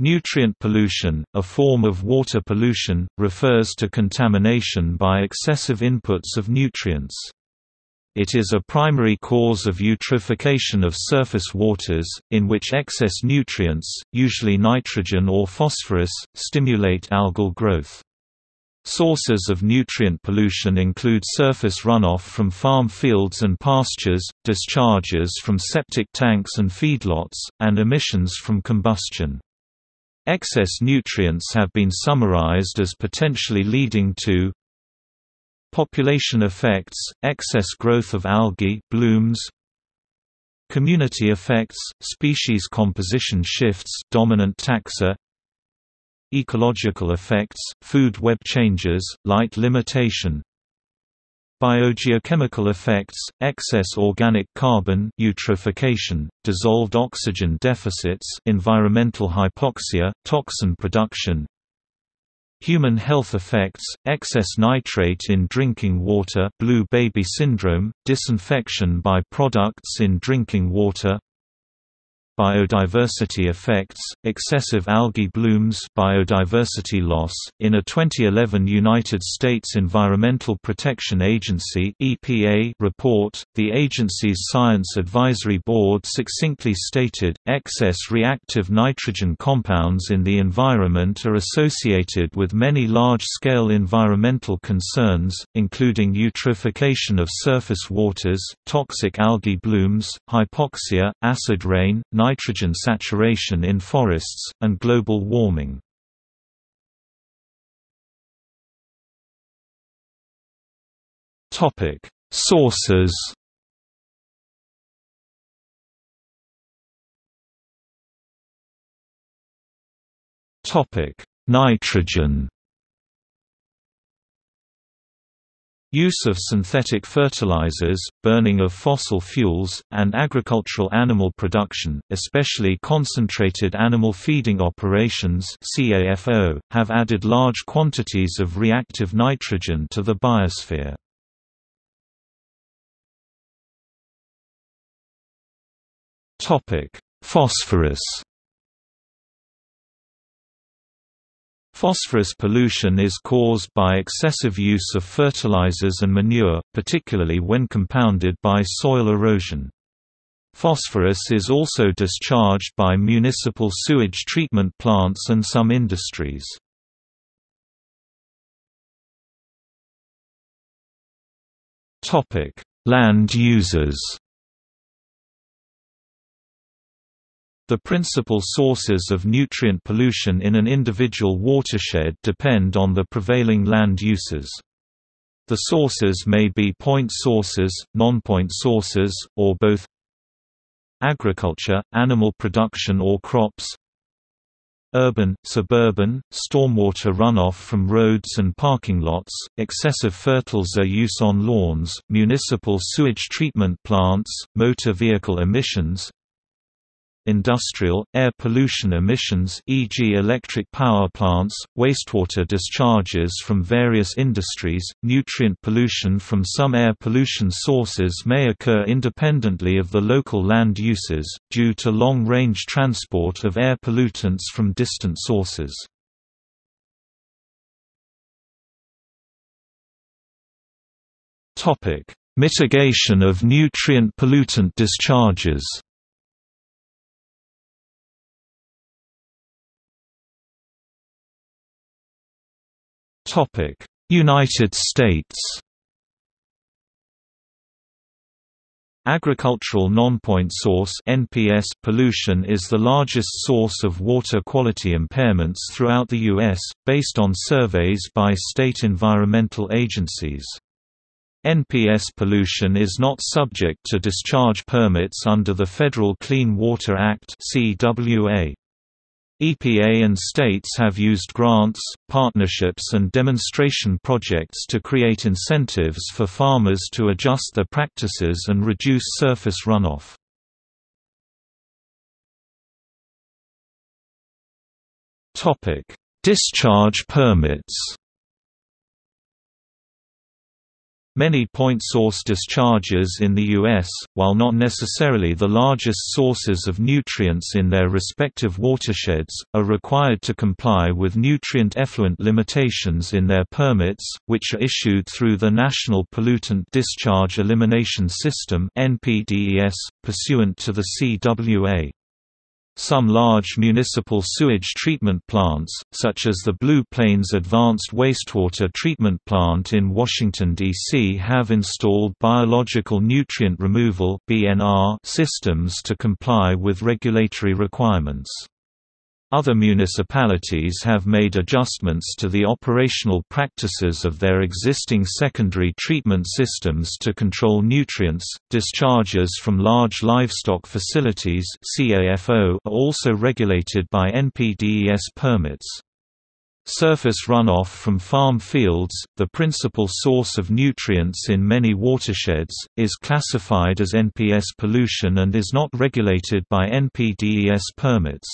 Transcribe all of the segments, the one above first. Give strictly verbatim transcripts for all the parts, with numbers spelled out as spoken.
Nutrient pollution, a form of water pollution, refers to contamination by excessive inputs of nutrients. It is a primary cause of eutrophication of surface waters, in which excess nutrients, usually nitrogen or phosphorus, stimulate algal growth. Sources of nutrient pollution include surface runoff from farm fields and pastures, discharges from septic tanks and feedlots, and emissions from combustion. Excess nutrients have been summarized as potentially leading to population effects, excess growth of algae blooms, community effects, species composition shifts, dominant taxa, ecological effects, food web changes, light limitation, biogeochemical effects, excess organic carbon, eutrophication, dissolved oxygen deficits, environmental hypoxia, toxin production, human health effects, excess nitrate in drinking water, blue baby syndrome, disinfection by products in drinking water, biodiversity effects, excessive algae blooms, biodiversity loss. In a twenty eleven United States Environmental Protection Agency (E P A) report, the agency's Science Advisory Board succinctly stated, excess reactive nitrogen compounds in the environment are associated with many large-scale environmental concerns, including eutrophication of surface waters, toxic algae blooms, hypoxia, acid rain, nitrogen saturation in forests, and global warming. Topic: Sources. Topic: Nitrogen. Use of synthetic fertilizers, burning of fossil fuels, and agricultural animal production, especially concentrated animal feeding operations (C A F O), have added large quantities of reactive nitrogen to the biosphere. Topic: Phosphorus. Phosphorus pollution is caused by excessive use of fertilizers and manure, particularly when compounded by soil erosion. Phosphorus is also discharged by municipal sewage treatment plants and some industries. Land uses. The principal sources of nutrient pollution in an individual watershed depend on the prevailing land uses. The sources may be point sources, non-point sources, or both. Agriculture, animal production or crops. Urban, suburban, stormwater runoff from roads and parking lots, excessive fertilizer use on lawns, municipal sewage treatment plants, motor vehicle emissions. Industrial, air pollution emissions, for example electric power plants, wastewater discharges from various industries. Nutrient pollution from some air pollution sources may occur independently of the local land uses, due to long-range transport of air pollutants from distant sources. Mitigation of nutrient pollutant discharges. United States. Agricultural nonpoint source (N P S) pollution is the largest source of water quality impairments throughout the U S, based on surveys by state environmental agencies. N P S pollution is not subject to discharge permits under the Federal Clean Water Act (C W A). E P A and states have used grants, partnerships and demonstration projects to create incentives for farmers to adjust their practices and reduce surface runoff. Discharge permits. Many point source discharges in the U S, while not necessarily the largest sources of nutrients in their respective watersheds, are required to comply with nutrient effluent limitations in their permits, which are issued through the National Pollutant Discharge Elimination System (N P D E S), pursuant to the C W A. Some large municipal sewage treatment plants, such as the Blue Plains Advanced Wastewater Treatment Plant in Washington, D C, have installed biological nutrient removal (B N R) systems to comply with regulatory requirements. Other municipalities have made adjustments to the operational practices of their existing secondary treatment systems to control nutrients. Discharges from large livestock facilities (C A F O) are also regulated by N P D E S permits. Surface runoff from farm fields, the principal source of nutrients in many watersheds, is classified as N P S pollution and is not regulated by N P D E S permits.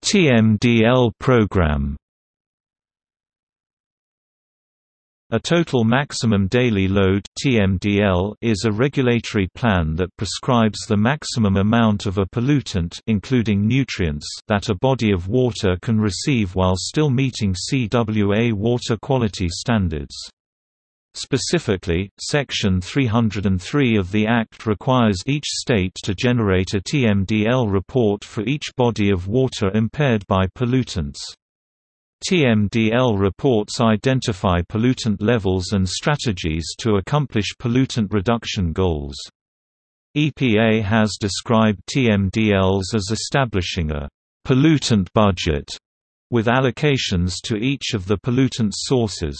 T M D L program. A total maximum daily load (T M D L) is a regulatory plan that prescribes the maximum amount of a pollutant, including nutrients, that a body of water can receive while still meeting C W A water quality standards. Specifically, Section three hundred three of the Act requires each state to generate a T M D L report for each body of water impaired by pollutants. T M D L reports identify pollutant levels and strategies to accomplish pollutant reduction goals. E P A has described T M D Ls as establishing a pollutant budget with allocations to each of the pollutant sources.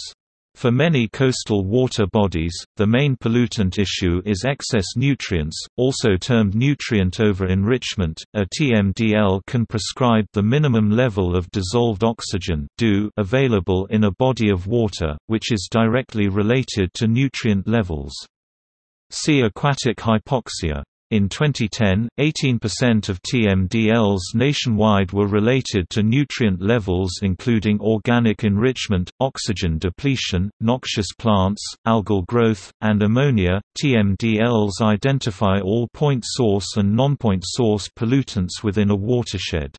For many coastal water bodies, the main pollutant issue is excess nutrients, also termed nutrient over-enrichment. A T M D L can prescribe the minimum level of dissolved oxygen available in a body of water, which is directly related to nutrient levels. See aquatic hypoxia. In twenty ten, eighteen percent of T M D Ls nationwide were related to nutrient levels including organic enrichment, oxygen depletion, noxious plants, algal growth, and ammonia. T M D Ls identify all point source and non-point source pollutants within a watershed.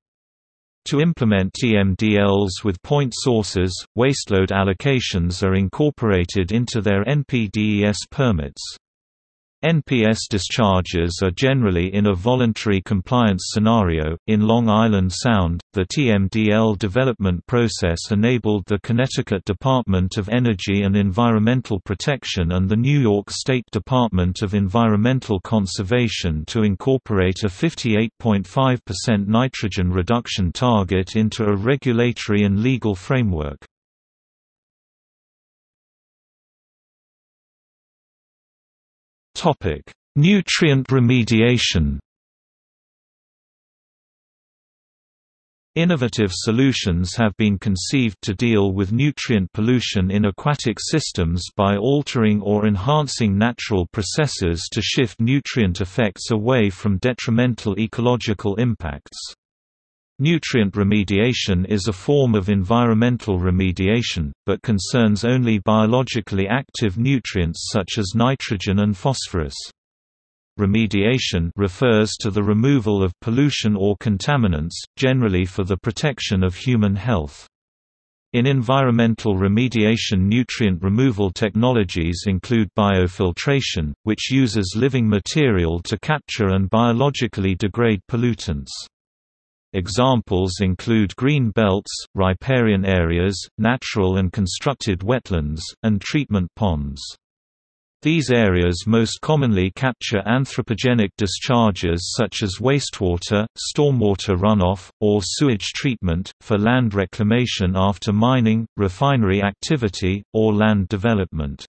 To implement T M D Ls with point sources, wasteload allocations are incorporated into their N P D E S permits. N P S discharges are generally in a voluntary compliance scenario. In Long Island Sound, the T M D L development process enabled the Connecticut Department of Energy and Environmental Protection and the New York State Department of Environmental Conservation to incorporate a fifty-eight point five percent nitrogen reduction target into a regulatory and legal framework. Topic: Nutrient remediation. Innovative solutions have been conceived to deal with nutrient pollution in aquatic systems by altering or enhancing natural processes to shift nutrient effects away from detrimental ecological impacts. Nutrient remediation is a form of environmental remediation, but concerns only biologically active nutrients such as nitrogen and phosphorus. Remediation refers to the removal of pollution or contaminants, generally for the protection of human health. In environmental remediation, nutrient removal technologies include biofiltration, which uses living material to capture and biologically degrade pollutants. Examples include green belts, riparian areas, natural and constructed wetlands, and treatment ponds. These areas most commonly capture anthropogenic discharges such as wastewater, stormwater runoff, or sewage treatment, for land reclamation after mining, refinery activity, or land development.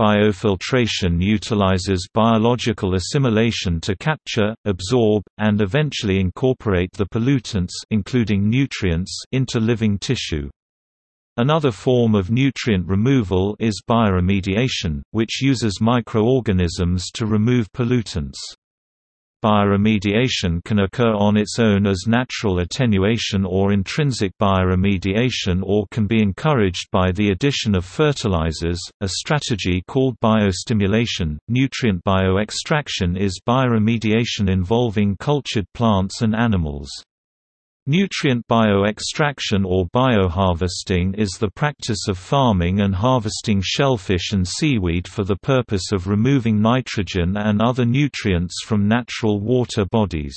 Biofiltration utilizes biological assimilation to capture, absorb, and eventually incorporate the pollutants, including nutrients, into living tissue. Another form of nutrient removal is bioremediation, which uses microorganisms to remove pollutants. Bioremediation can occur on its own as natural attenuation or intrinsic bioremediation, or can be encouraged by the addition of fertilizers, a strategy called biostimulation. Nutrient bioextraction is bioremediation involving cultured plants and animals. Nutrient bioextraction or bio-harvesting is the practice of farming and harvesting shellfish and seaweed for the purpose of removing nitrogen and other nutrients from natural water bodies.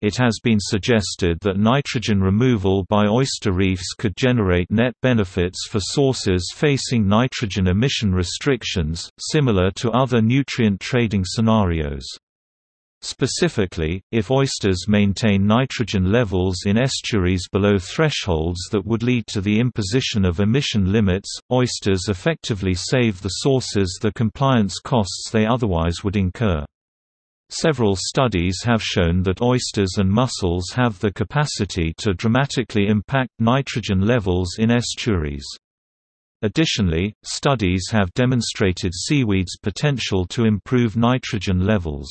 It has been suggested that nitrogen removal by oyster reefs could generate net benefits for sources facing nitrogen emission restrictions, similar to other nutrient trading scenarios. Specifically, if oysters maintain nitrogen levels in estuaries below thresholds that would lead to the imposition of emission limits, oysters effectively save the sources the compliance costs they otherwise would incur. Several studies have shown that oysters and mussels have the capacity to dramatically impact nitrogen levels in estuaries. Additionally, studies have demonstrated seaweed's potential to improve nitrogen levels.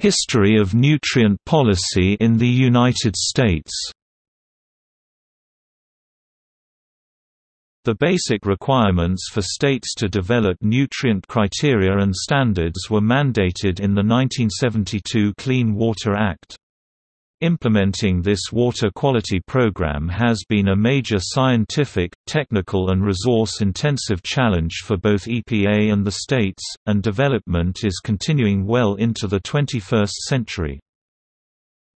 History of nutrient policy in the United States. The basic requirements for states to develop nutrient criteria and standards were mandated in the nineteen seventy-two Clean Water Act. Implementing this water quality program has been a major scientific, technical and resource-intensive challenge for both E P A and the states, and development is continuing well into the twenty-first century.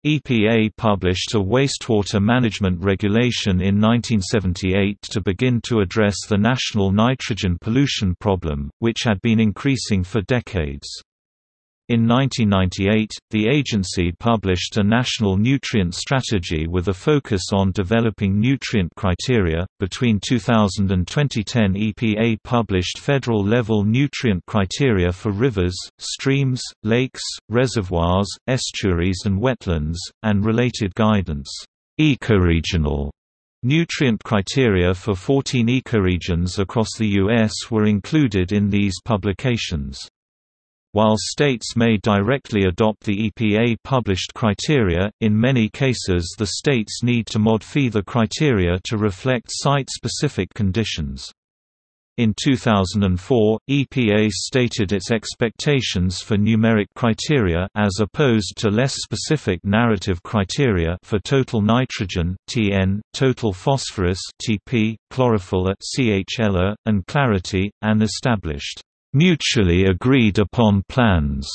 E P A published a wastewater management regulation in nineteen seventy-eight to begin to address the national nitrogen pollution problem, which had been increasing for decades. In nineteen ninety-eight, the agency published a national nutrient strategy with a focus on developing nutrient criteria. Between two thousand and twenty ten, E P A published federal level nutrient criteria for rivers, streams, lakes, reservoirs, estuaries, and wetlands, and related guidance. Ecoregional nutrient criteria for fourteen ecoregions across the U S were included in these publications. While states may directly adopt the E P A-published criteria, in many cases the states need to modify the criteria to reflect site-specific conditions. In two thousand four, E P A stated its expectations for numeric criteria as opposed to less specific narrative criteria for total nitrogen (T N), total phosphorus (T P), chlorophyll (C H L A), and clarity, and established mutually agreed upon plans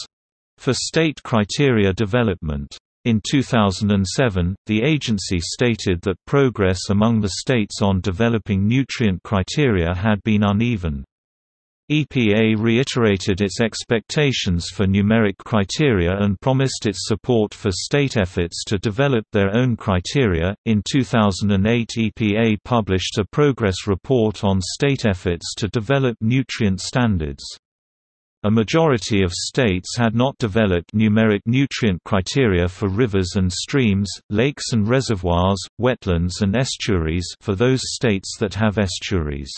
for state criteria development. In two thousand seven, the agency stated that progress among the states on developing nutrient criteria had been uneven. E P A reiterated its expectations for numeric criteria and promised its support for state efforts to develop their own criteria. In two thousand eight, E P A published a progress report on state efforts to develop nutrient standards. A majority of states had not developed numeric nutrient criteria for rivers and streams, lakes and reservoirs, wetlands and estuaries for those states that have estuaries.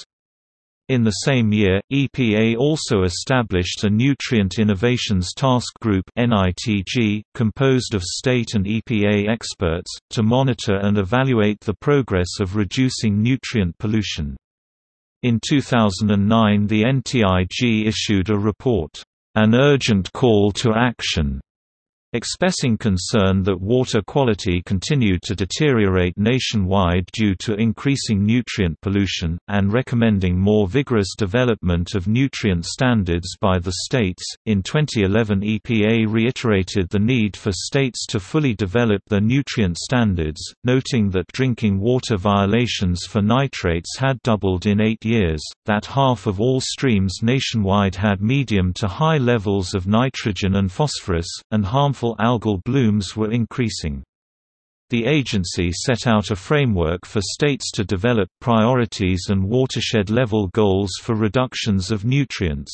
In the same year, E P A also established a Nutrient Innovations Task Group (N I T G), composed of state and E P A experts, to monitor and evaluate the progress of reducing nutrient pollution. In two thousand nine, the N T I G issued a report, "An Urgent Call to Action," expressing concern that water quality continued to deteriorate nationwide due to increasing nutrient pollution, and recommending more vigorous development of nutrient standards by the states. In twenty eleven, E P A reiterated the need for states to fully develop their nutrient standards, noting that drinking water violations for nitrates had doubled in eight years, that half of all streams nationwide had medium to high levels of nitrogen and phosphorus, and harmful algal blooms were increasing. The agency set out a framework for states to develop priorities and watershed-level goals for reductions of nutrients.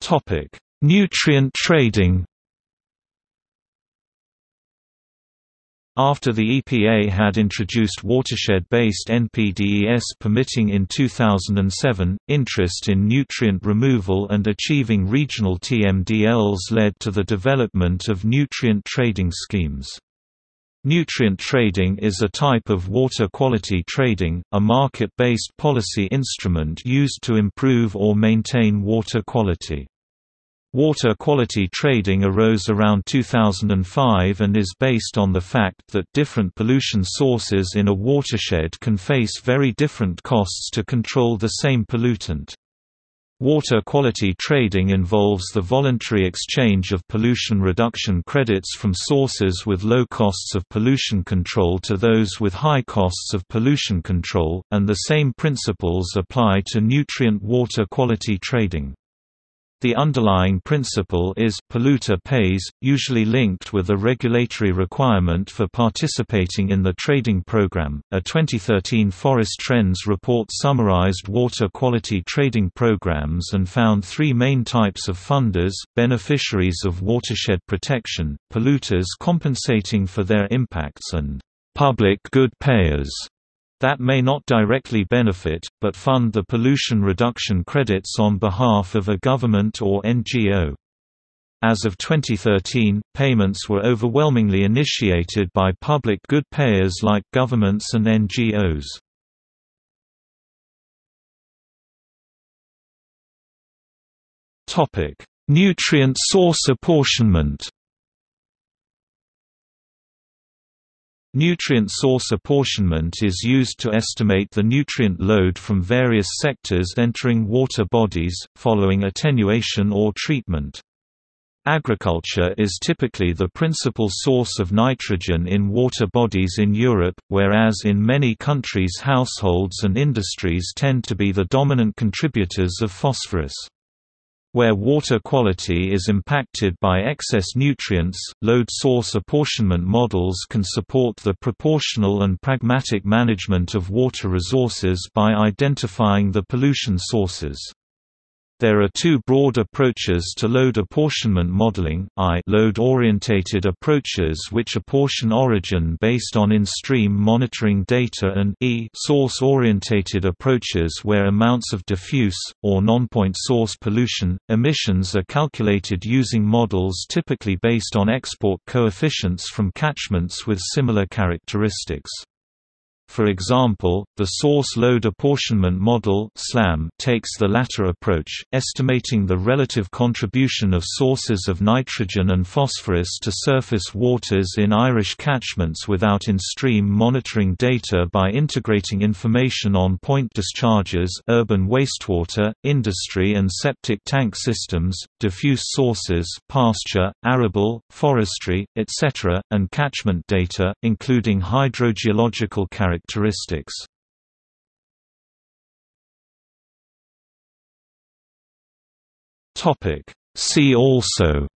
Topic: Nutrient trading. After the E P A had introduced watershed-based N P D E S permitting in two thousand seven, interest in nutrient removal and achieving regional T M D Ls led to the development of nutrient trading schemes. Nutrient trading is a type of water quality trading, a market-based policy instrument used to improve or maintain water quality. Water quality trading arose around two thousand five and is based on the fact that different pollution sources in a watershed can face very different costs to control the same pollutant. Water quality trading involves the voluntary exchange of pollution reduction credits from sources with low costs of pollution control to those with high costs of pollution control, and the same principles apply to nutrient water quality trading. The underlying principle is polluter pays, usually linked with a regulatory requirement for participating in the trading program. A twenty thirteen Forest Trends report summarized water quality trading programs and found three main types of funders: beneficiaries of watershed protection, polluters compensating for their impacts, and public good payers that may not directly benefit, but fund the pollution reduction credits on behalf of a government or N G O. As of twenty thirteen, payments were overwhelmingly initiated by public good payers like governments and N G Os. Nutrient source apportionment. Nutrient source apportionment is used to estimate the nutrient load from various sectors entering water bodies, following attenuation or treatment. Agriculture is typically the principal source of nitrogen in water bodies in Europe, whereas in many countries households and industries tend to be the dominant contributors of phosphorus. Where water quality is impacted by excess nutrients, load source apportionment models can support the proportional and pragmatic management of water resources by identifying the pollution sources. There are two broad approaches to load apportionment modeling: one load-orientated approaches which apportion origin based on in-stream monitoring data, and two source-orientated approaches where amounts of diffuse, or non-point source pollution, emissions are calculated using models typically based on export coefficients from catchments with similar characteristics. For example, the Source Load Apportionment Model (SLAM) takes the latter approach, estimating the relative contribution of sources of nitrogen and phosphorus to surface waters in Irish catchments without in-stream monitoring data by integrating information on point discharges, urban wastewater, industry and septic tank systems, diffuse sources, pasture, arable, forestry, et cetera, and catchment data, including hydrogeological characteristics. Characteristics. Topic: See also.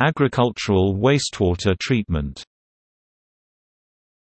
Agricultural wastewater treatment.